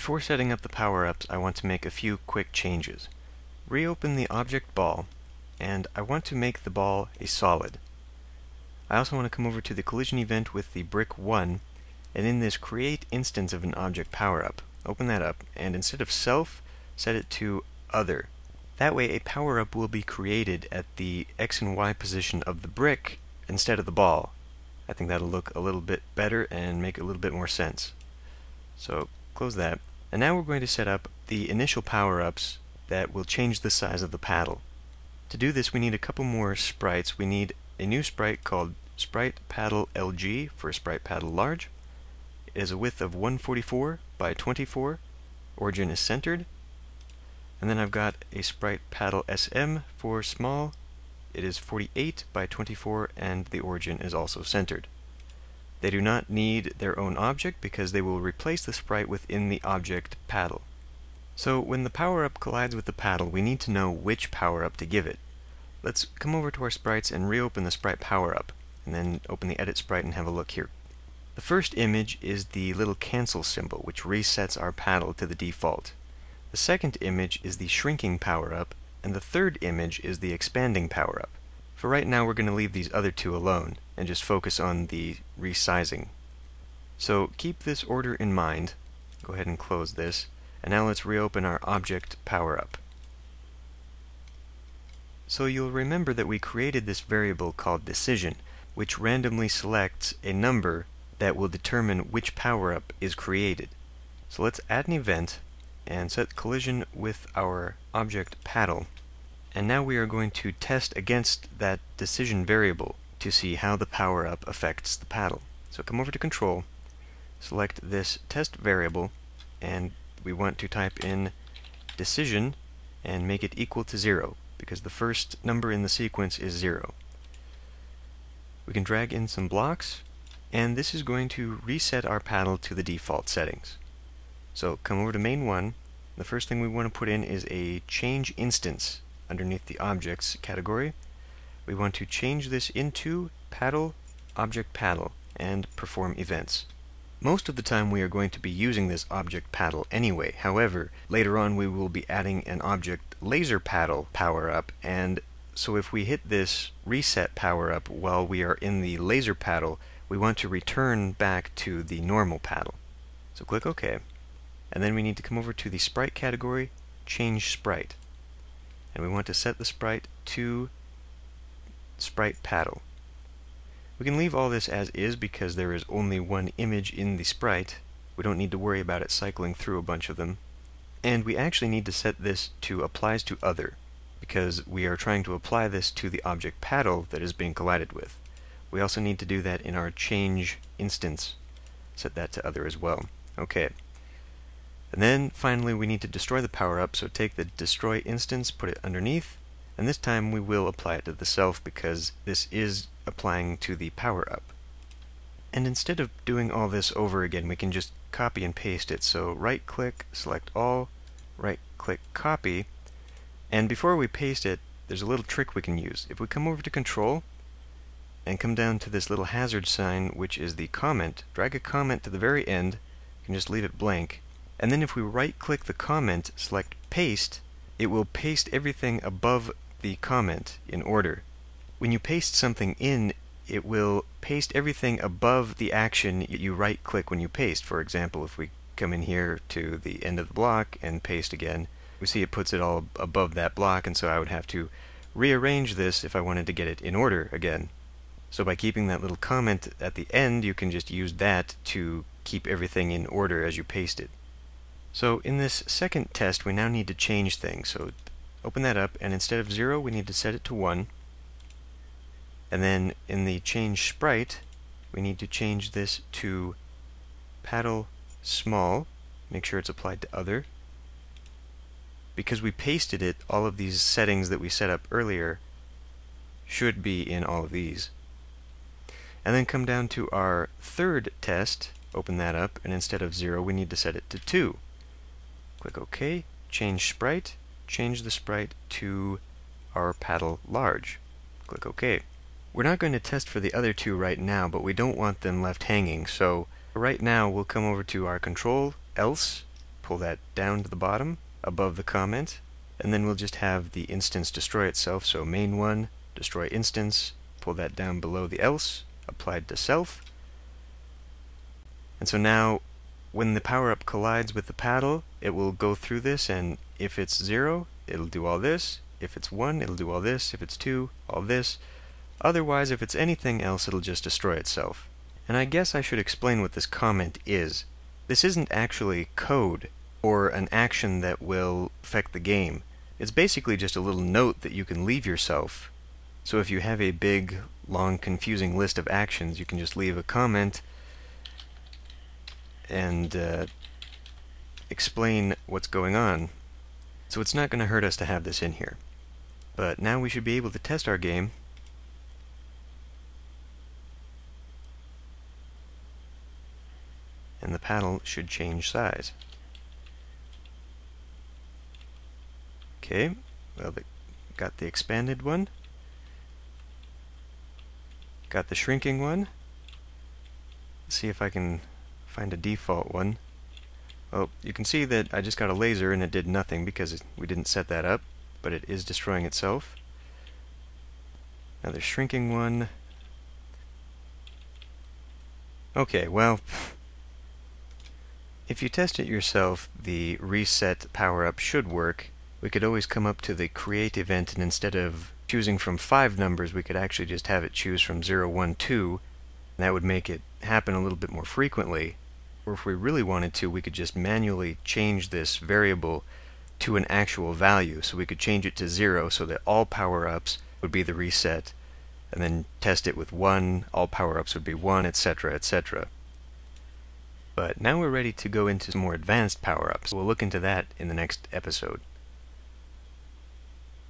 Before setting up the power-ups, I want to make a few quick changes. Reopen the object ball, and I want to make the ball a solid. I also want to come over to the collision event with the brick 1, and in this create instance of an object power-up, open that up, and instead of self, set it to other. That way a power-up will be created at the X and Y position of the brick instead of the ball. I think that'll look a little bit better and make a little bit more sense. So close that. And now we're going to set up the initial power-ups that will change the size of the paddle. To do this, we need a couple more sprites. We need a new sprite called Sprite Paddle LG for Sprite Paddle Large. It has a width of 144 by 24. Origin is centered. And then I've got a Sprite Paddle SM for Small. It is 48 by 24 and the origin is also centered. They do not need their own object because they will replace the sprite within the object paddle. So when the power-up collides with the paddle, we need to know which power-up to give it. Let's come over to our sprites and reopen the sprite power-up, and then open the edit sprite and have a look here. The first image is the little cancel symbol, which resets our paddle to the default. The second image is the shrinking power-up, and the third image is the expanding power-up. For right now, we're going to leave these other two alone and just focus on the resizing. So keep this order in mind. Go ahead and close this, and now let's reopen our object power-up. So you'll remember that we created this variable called decision, which randomly selects a number that will determine which power-up is created. So let's add an event and set collision with our object paddle, and now we are going to test against that decision variable to see how the power-up affects the paddle. So come over to control, select this test variable, and we want to type in decision and make it equal to 0, because the first number in the sequence is 0. We can drag in some blocks, and this is going to reset our paddle to the default settings. So come over to main 1. The first thing we want to put in is a change instance underneath the objects category. We want to change this into paddle object paddle and perform events. Most of the time we are going to be using this object paddle anyway. However, later on we will be adding an object laser paddle power-up, and so if we hit this reset power-up while we are in the laser paddle, we want to return back to the normal paddle. So click OK. And then we need to come over to the sprite category, change sprite, and we want to set the sprite to sprite paddle. We can leave all this as is because there is only one image in the sprite. We don't need to worry about it cycling through a bunch of them, and we actually need to set this to applies to other because we are trying to apply this to the object paddle that is being collided with. We also need to do that in our change instance. Set that to other as well. Okay. And then finally we need to destroy the power-up, so take the destroy instance, put it underneath, and this time we will apply it to the self because this is applying to the power-up. And instead of doing all this over again, we can just copy and paste it. So right-click, select all, right-click copy, and before we paste it, there's a little trick we can use. If we come over to control and come down to this little hazard sign, which is the comment, drag a comment to the very end, you can just leave it blank, and then if we right-click the comment, select paste, it will paste everything above the comment in order. When you paste something in, it will paste everything above the action you right-click when you paste. For example, if we come in here to the end of the block and paste again, we see it puts it all above that block, and so I would have to rearrange this if I wanted to get it in order again. So by keeping that little comment at the end, you can just use that to keep everything in order as you paste it. So in this second test, we now need to change things. So open that up, and instead of 0, we need to set it to 1. And then in the change sprite, we need to change this to paddle small. Make sure it's applied to other. Because we pasted it, all of these settings that we set up earlier should be in all of these. And then come down to our third test, open that up, and instead of 0, we need to set it to 2. Click OK, change sprite, change the sprite to our paddle large. Click OK. We're not going to test for the other two right now, but we don't want them left hanging, so right now we'll come over to our control, else, pull that down to the bottom above the comment, and then we'll just have the instance destroy itself. So main1 destroy instance, pull that down below the else, applied to self. And so now when the power-up collides with the paddle, it will go through this, and if it's 0 it'll do all this, if it's 1 it'll do all this, if it's 2 all this. Otherwise, if it's anything else, it'll just destroy itself. And I guess I should explain what this comment is. This isn't actually code or an action that will affect the game. It's basically just a little note that you can leave yourself. So if you have a big, long, confusing list of actions, you can just leave a comment and explain what's going on. So it's not going to hurt us to have this in here. But now we should be able to test our game. And the paddle should change size. Okay, well, got the expanded one, got the shrinking one. Let's see if I can find a default one. Oh, you can see that I just got a laser and it did nothing because we didn't set that up, but it is destroying itself. Another shrinking one. Okay, well, if you test it yourself, the reset power-up should work. We could always come up to the create event, and instead of choosing from 5 numbers, we could actually just have it choose from 0, 1, 2. That would make it happen a little bit more frequently. Or if we really wanted to, we could just manually change this variable to an actual value. So we could change it to 0 so that all power-ups would be the reset, and then test it with 1, all power-ups would be 1, etc., etc. But now we're ready to go into some more advanced power-ups. We'll look into that in the next episode.